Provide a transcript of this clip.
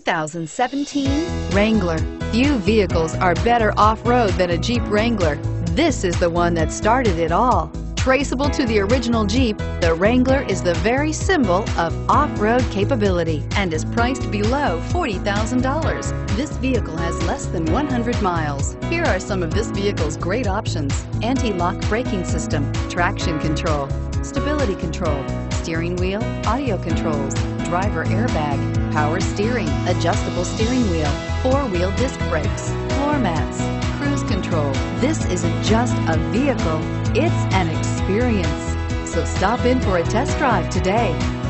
2017 Wrangler. Few vehicles are better off-road than a Jeep Wrangler. This is the one that started it all. Traceable to the original Jeep, the Wrangler is the very symbol of off-road capability and is priced below $40,000. This vehicle has less than 100 miles. Here are some of this vehicle's great options: anti-lock braking system, traction control, stability control, steering wheel audio controls, driver airbag, power steering, adjustable steering wheel, four-wheel disc brakes, floor mats, cruise control. This isn't just a vehicle, it's an experience. So stop in for a test drive today.